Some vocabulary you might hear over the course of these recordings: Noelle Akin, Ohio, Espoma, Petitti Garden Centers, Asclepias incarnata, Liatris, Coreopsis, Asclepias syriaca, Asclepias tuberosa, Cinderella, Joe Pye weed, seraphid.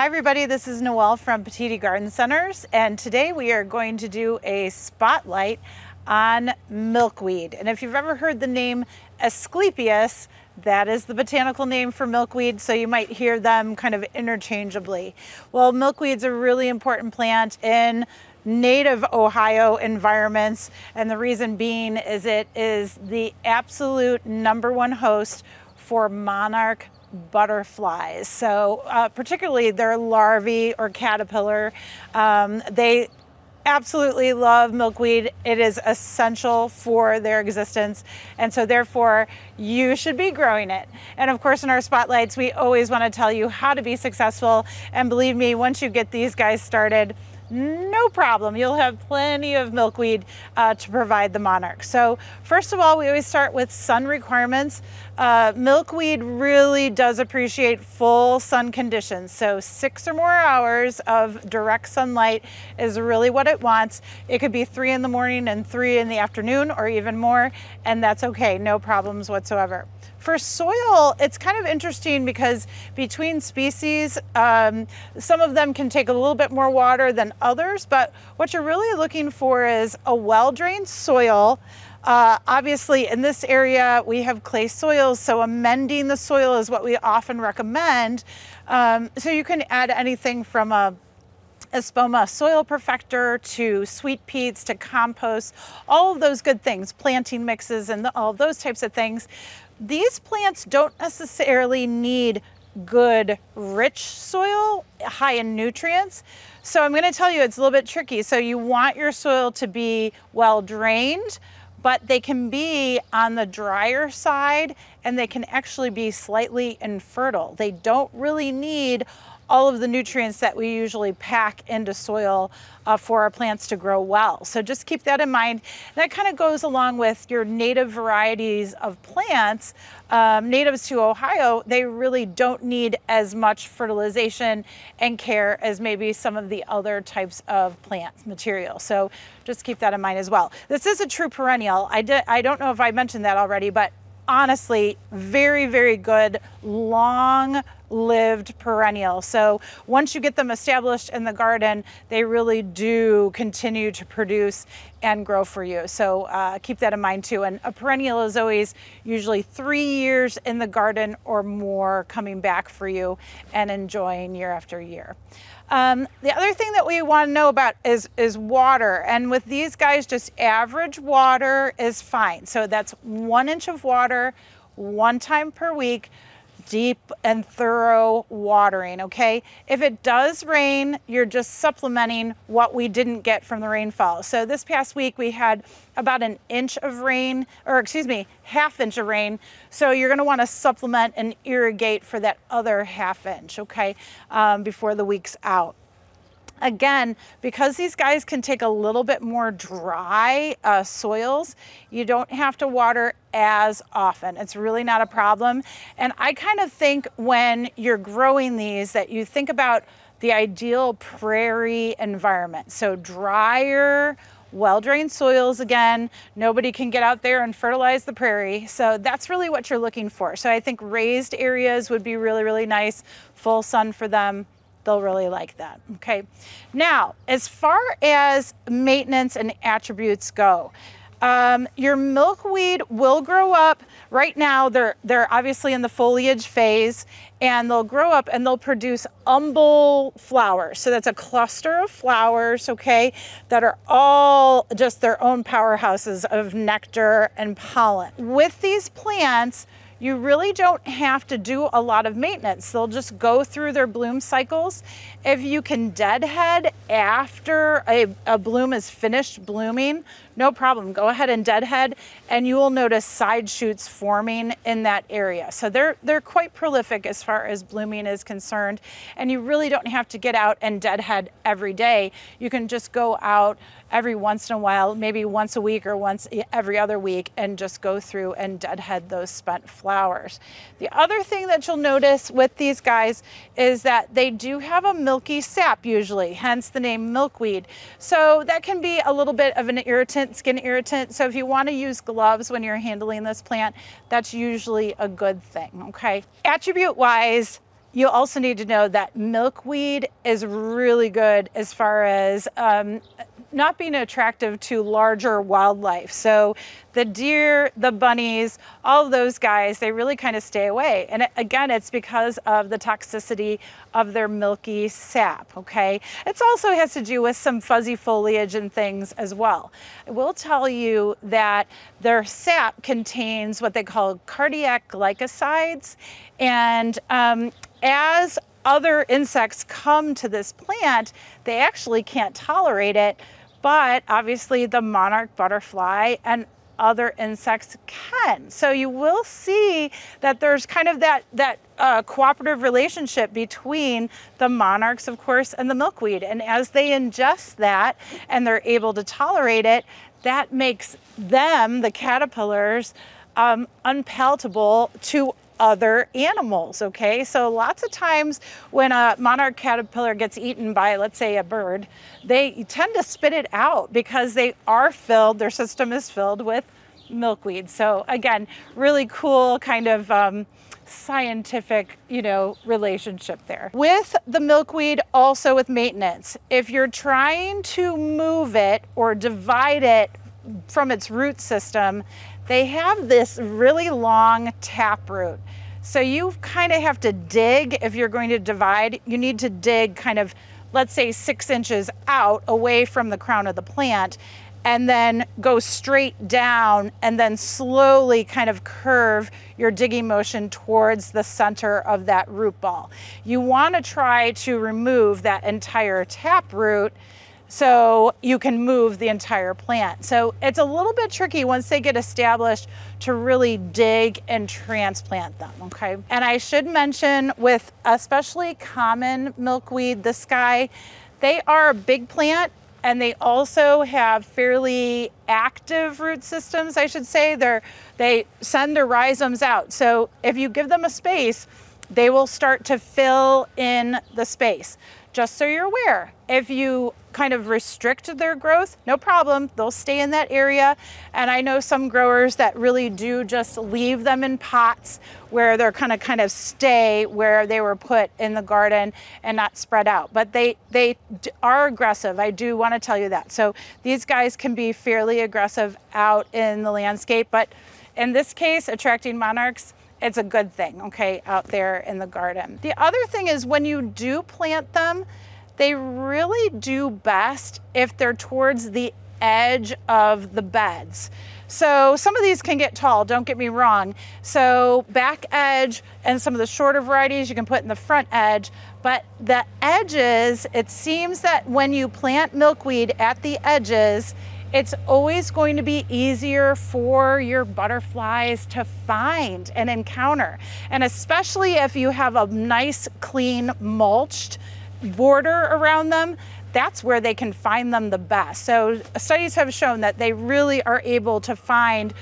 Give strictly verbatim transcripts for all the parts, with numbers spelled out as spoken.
Hi everybody, this is Noelle from Petitti Garden Centers, and today we are going to do a spotlight on milkweed. And if you've ever heard the name Asclepias, that is the botanical name for milkweed, so you might hear them kind of interchangeably. Well, milkweed's a really important plant in native Ohio environments, and the reason being is it is the absolute number one host for monarch butterflies. So uh, particularly their larvae or caterpillar, um, they absolutely love milkweed. It is essential for their existence, and so therefore you should be growing it. And of course, in our spotlights, we always want to tell you how to be successful, and believe me, once you get these guys started, no problem. You'll have plenty of milkweed uh, to provide the monarch. So first of all, we always start with sun requirements. Uh, milkweed really does appreciate full sun conditions. So six or more hours of direct sunlight is really what it wants. It could be three in the morning and three in the afternoon or even more, and that's okay, no problems whatsoever. For soil, it's kind of interesting because between species, um, some of them can take a little bit more water than others, but what you're really looking for is a well-drained soil. Uh, obviously, in this area, we have clay soils, so amending the soil is what we often recommend. Um, so you can add anything from a espoma soil perfector to sweet peats to compost, all of those good things, planting mixes and the, all those types of things. These plants don't necessarily need good rich soil, high in nutrients. So I'm going to tell you it's a little bit tricky. So you want your soil to be well drained, but they can be on the drier side and they can actually be slightly infertile. They don't really need all of the nutrients that we usually pack into soil uh, for our plants to grow well. So just keep that in mind. That kind of goes along with your native varieties of plants. Um, natives to Ohio, they really don't need as much fertilization and care as maybe some of the other types of plant material. So just keep that in mind as well. This is a true perennial. I, did, I don't know if I mentioned that already, but honestly, very, very good, long-lived perennial. So once you get them established in the garden, they really do continue to produce and grow for you. So uh, keep that in mind too. And a perennial is always usually three years in the garden or more, coming back for you and enjoying year after year. Um, the other thing that we want to know about is, is water. And with these guys, just average water is fine. So that's one inch of water, one time per week, deep and thorough watering, okay? If it does rain, you're just supplementing what we didn't get from the rainfall. So this past week, we had about an inch of rain, or excuse me, half inch of rain. So you're gonna wanna supplement and irrigate for that other half inch, okay, um, before the week's out. Again, because these guys can take a little bit more dry uh, soils, you don't have to water as often. It's really not a problem. And I kind of think when you're growing these that you think about the ideal prairie environment. So drier, well-drained soils again. Nobody can get out there and fertilize the prairie. So that's really what you're looking for. So I think raised areas would be really, really nice. Full sun for them. They'll really like that, okay? Now, as far as maintenance and attributes go, um, your milkweed will grow up. Right now, they're, they're obviously in the foliage phase, and they'll grow up and they'll produce umbel flowers. So that's a cluster of flowers, okay, that are all just their own powerhouses of nectar and pollen. With these plants, you really don't have to do a lot of maintenance. They'll just go through their bloom cycles. If you can deadhead after a, a bloom is finished blooming, no problem. Go ahead and deadhead, and you will notice side shoots forming in that area. So they're, they're quite prolific as far as blooming is concerned, and you really don't have to get out and deadhead every day. You can just go out every once in a while, maybe once a week or once every other week, and just go through and deadhead those spent flowers. Flowers. The other thing that you'll notice with these guys is that they do have a milky sap usually, hence the name milkweed. So that can be a little bit of an irritant, skin irritant. So if you want to use gloves when you're handling this plant, that's usually a good thing, okay? Attribute-wise, You also need to know that milkweed is really good as far as um, not being attractive to larger wildlife. So the deer, the bunnies, all of those guys, they really kind of stay away. And again, it's because of the toxicity of their milky sap, okay? It also has to do with some fuzzy foliage and things as well. I will tell you that their sap contains what they call cardiac glycosides. And um, as other insects come to this plant, they actually can't tolerate it. But obviously the monarch butterfly and other insects can. So you will see that there's kind of that, that uh, cooperative relationship between the monarchs, of course, and the milkweed. And as they ingest that and they're able to tolerate it, that makes them, the caterpillars, um, unpalatable to other animals, okay? So lots of times when a monarch caterpillar gets eaten by, let's say, a bird, they tend to spit it out because they are filled, their system is filled with milkweed. So again, really cool kind of um, scientific, you know, relationship there. With the milkweed, also with maintenance, if you're trying to move it or divide it from its root system, they have this really long taproot. So you kind of have to dig if you're going to divide. You need to dig kind of, let's say, six inches out away from the crown of the plant, and then go straight down and then slowly kind of curve your digging motion towards the center of that root ball. You want to try to remove that entire taproot so you can move the entire plant. So it's a little bit tricky once they get established to really dig and transplant them, okay? And I should mention, with especially common milkweed, this guy, they are a big plant and they also have fairly active root systems, I should say. They're, they send their rhizomes out. So if you give them a space, they will start to fill in the space. Just so you're aware, if you kind of restrict their growth, no problem, they'll stay in that area. And I know some growers that really do just leave them in pots where they're kind of kind of stay where they were put in the garden and not spread out. But they, they are aggressive, I do want to tell you that. So these guys can be fairly aggressive out in the landscape, but in this case, attracting monarchs, it's a good thing, okay, out there in the garden. The other thing is when you do plant them, they really do best if they're towards the edge of the beds. So some of these can get tall, don't get me wrong. So back edge and some of the shorter varieties you can put in the front edge, but the edges, it seems that when you plant milkweed at the edges, it's always going to be easier for your butterflies to find and encounter. And especially if you have a nice, clean, mulched border around them, that's where they can find them the best. So studies have shown that they really are able to find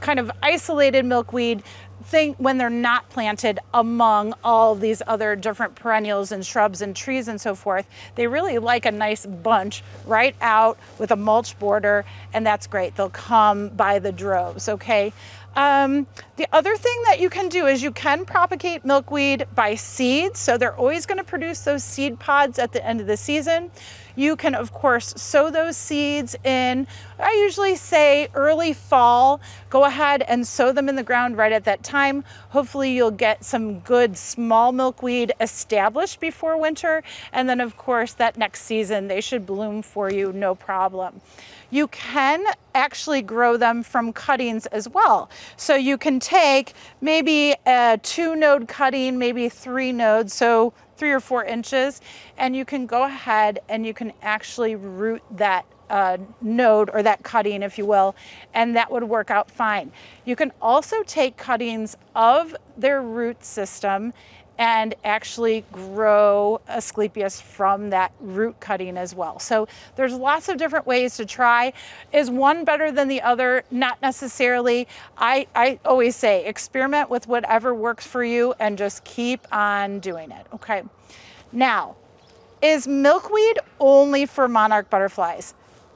kind of isolated milkweed thing when they're not planted among all these other different perennials and shrubs and trees and so forth. They really like a nice bunch right out with a mulch border, and that's great. They'll come by the droves, okay? Um, the other thing that you can do is you can propagate milkweed by seeds. So they're always going to produce those seed pods at the end of the season. You can, of course, sow those seeds in, I usually say early fall. Go ahead and sow them in the ground right at that time. Hopefully you'll get some good small milkweed established before winter. And then, of course, that next season they should bloom for you, no problem. You can actually grow them from cuttings as well. So you can take maybe a two node cutting, maybe three nodes, so three or four inches, and you can go ahead and you can actually root that uh, node or that cutting, if you will, and that would work out fine. You can also take cuttings of their root system and actually grow Asclepias from that root cutting as well. So there's lots of different ways to try. Is one better than the other? Not necessarily. I, I always say experiment with whatever works for you and just keep on doing it, okay? Now, is milkweed only for monarch butterflies?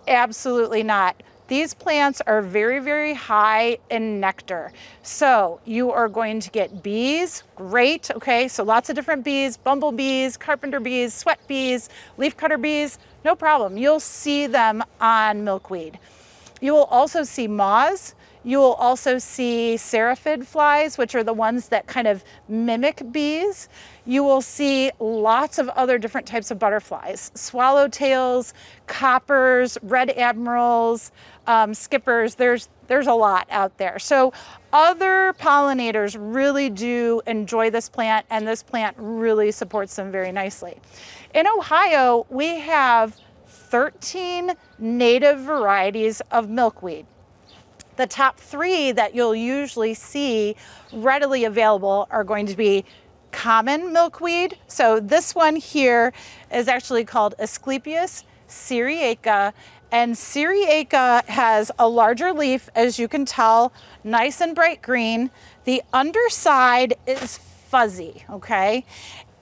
Absolutely not. These plants are very, very high in nectar. So you are going to get bees, great, okay? So lots of different bees, bumblebees, carpenter bees, sweat bees, leafcutter bees, no problem. You'll see them on milkweed. You will also see moths. You will also see seraphid flies, which are the ones that kind of mimic bees. You will see lots of other different types of butterflies, swallowtails, coppers, red admirals, um, skippers. There's, there's a lot out there. So other pollinators really do enjoy this plant, and this plant really supports them very nicely. In Ohio, we have thirteen native varieties of milkweed. The top three that you'll usually see readily available are going to be common milkweed. So this one here is actually called Asclepias syriaca, and syriaca has a larger leaf, as you can tell, nice and bright green. The underside is fuzzy, okay?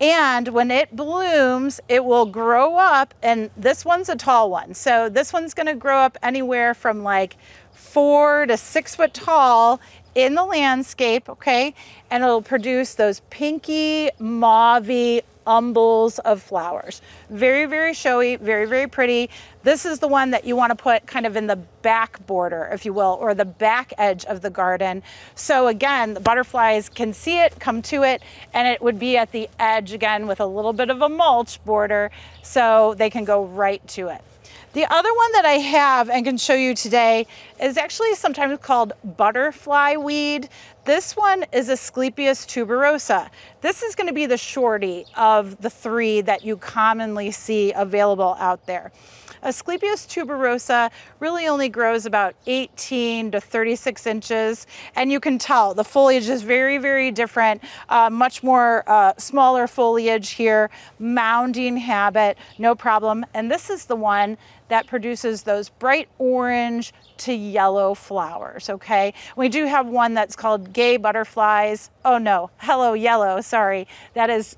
And when it blooms, it will grow up, and this one's a tall one. So this one's gonna grow up anywhere from like four to six foot tall in the landscape, okay? And it'll produce those pinky, mauvey umbels of flowers. Very, very showy, very, very pretty. This is the one that you wanna put kind of in the back border, if you will, or the back edge of the garden. So again, the butterflies can see it, come to it, and it would be at the edge again with a little bit of a mulch border, so they can go right to it. The other one that I have and can show you today is actually sometimes called butterfly weed. This one is Asclepias tuberosa. This is gonna be the shorty of the three that you commonly see available out there. Asclepias tuberosa really only grows about eighteen to thirty-six inches, and you can tell the foliage is very, very different, uh, much more uh, smaller foliage here, mounding habit, no problem. And this is the one that produces those bright orange to yellow flowers, okay? We do have one that's called gay butterflies. Oh no, hello yellow, sorry. That is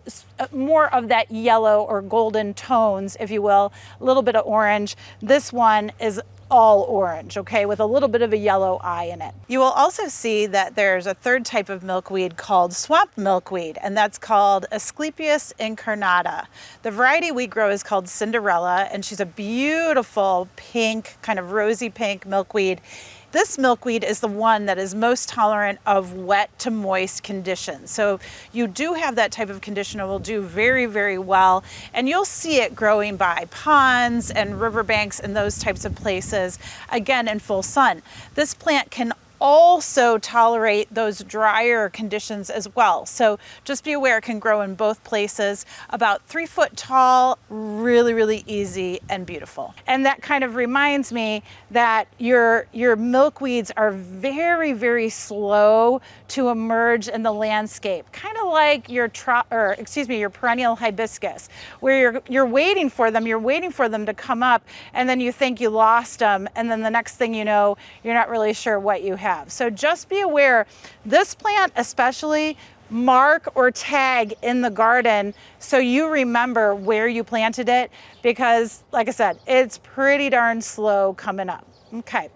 more of that yellow or golden tones, if you will, a little bit of orange. This one is all orange, okay, with a little bit of a yellow eye in it. You will also see that there's a third type of milkweed called swamp milkweed, and that's called Asclepias incarnata. The variety we grow is called Cinderella, and she's a beautiful pink, kind of rosy pink milkweed. This milkweed is the one that is most tolerant of wet to moist conditions. So you do have that type of condition, it will do very, very well. And you'll see it growing by ponds and riverbanks and those types of places, again, in full sun. This plant can also tolerate those drier conditions as well. So just be aware, it can grow in both places. About three foot tall, really, really easy and beautiful. And that kind of reminds me that your, your milkweeds are very, very slow to emerge in the landscape. Kind of like your, tro or excuse me, your perennial hibiscus, where you're, you're waiting for them, you're waiting for them to come up, and then you think you lost them, and then the next thing you know, you're not really sure what you have. Have. So just be aware, this plant especially, mark or tag in the garden so you remember where you planted it, because like I said, it's pretty darn slow coming up. Okay.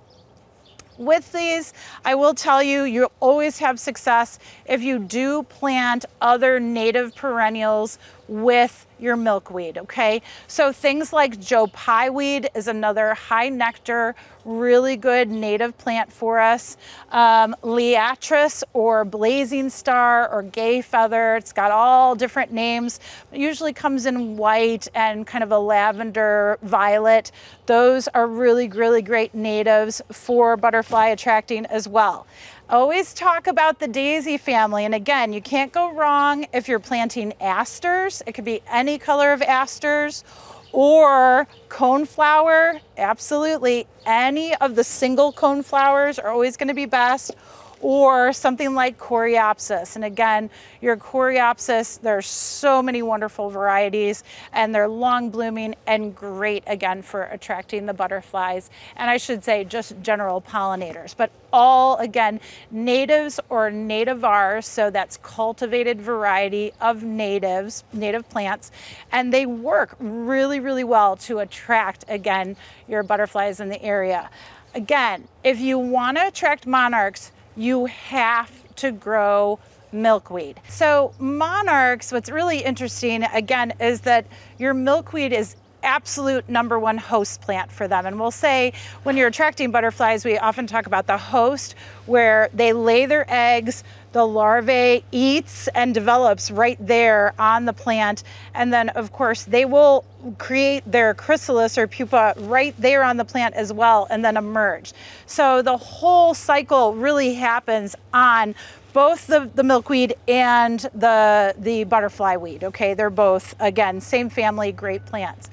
With these, I will tell you, you always have success if you do plant other native perennials with your milkweed, okay? So things like Joe Pye weed is another high nectar, really good native plant for us. Um, Liatris or blazing star or gay feather, it's got all different names. It usually comes in white and kind of a lavender violet. Those are really, really great natives for butterfly attracting as well. Always talk about the daisy family. And again, you can't go wrong if you're planting asters. It could be any color of asters or coneflower. Absolutely, any of the single coneflowers are always gonna be best, or something like Coreopsis. And again, your Coreopsis, there's so many wonderful varieties, and they're long blooming and great, again, for attracting the butterflies. And I should say just general pollinators, but all, again, natives or nativars, so that's cultivated variety of natives, native plants, and they work really, really well to attract, again, your butterflies in the area. Again, if you want to attract monarchs, you have to grow milkweed. So monarchs, what's really interesting, again, is that your milkweed is absolute number one host plant for them. And we'll say when you're attracting butterflies, we often talk about the host, where they lay their eggs, the larvae eats and develops right there on the plant. And then of course they will create their chrysalis or pupa right there on the plant as well, and then emerge. So the whole cycle really happens on both the, the milkweed and the, the butterfly weed, okay? They're both, again, same family, great plants.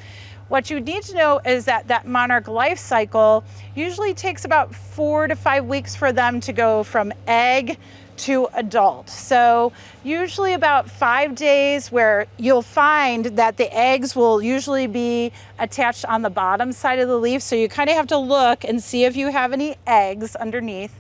What you need to know is that that monarch life cycle usually takes about four to five weeks for them to go from egg to adult. So usually about five days where you'll find that the eggs will usually be attached on the bottom side of the leaf. So you kind of have to look and see if you have any eggs underneath.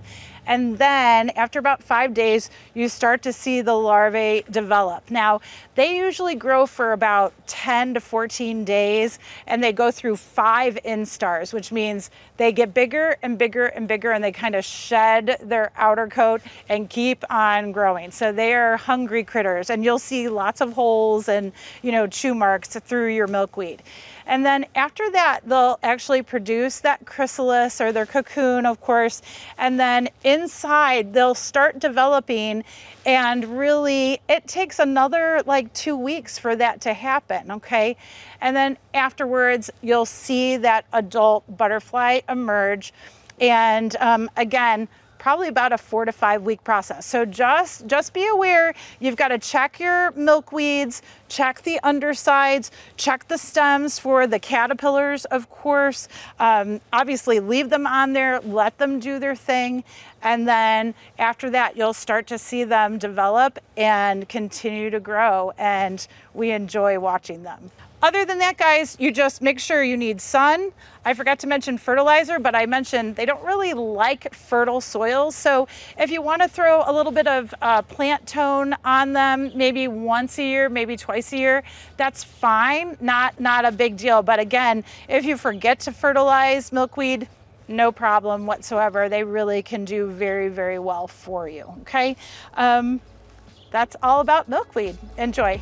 And then after about five days, you start to see the larvae develop. Now, they usually grow for about ten to fourteen days, and they go through five instars, which means they get bigger and bigger and bigger, and they kind of shed their outer coat and keep on growing. So they are hungry critters, and you'll see lots of holes and, you know, chew marks through your milkweed. And then after that, they'll actually produce that chrysalis or their cocoon, of course, and then inside they'll start developing, and really it takes another like two weeks for that to happen, okay? And then afterwards, you'll see that adult butterfly emerge, and um, again, probably about a four to five week process. So just, just be aware, you've got to check your milkweeds, check the undersides, check the stems for the caterpillars, of course. Um, obviously leave them on there, let them do their thing. And then after that, you'll start to see them develop and continue to grow. And we enjoy watching them. Other than that, guys, you just make sure you need sun. I forgot to mention fertilizer, but I mentioned they don't really like fertile soils. So if you want to throw a little bit of uh, plant tone on them, maybe once a year, maybe twice a year, that's fine, not, not a big deal. But again, if you forget to fertilize milkweed, no problem whatsoever. They really can do very, very well for you, okay? Um, that's all about milkweed. Enjoy.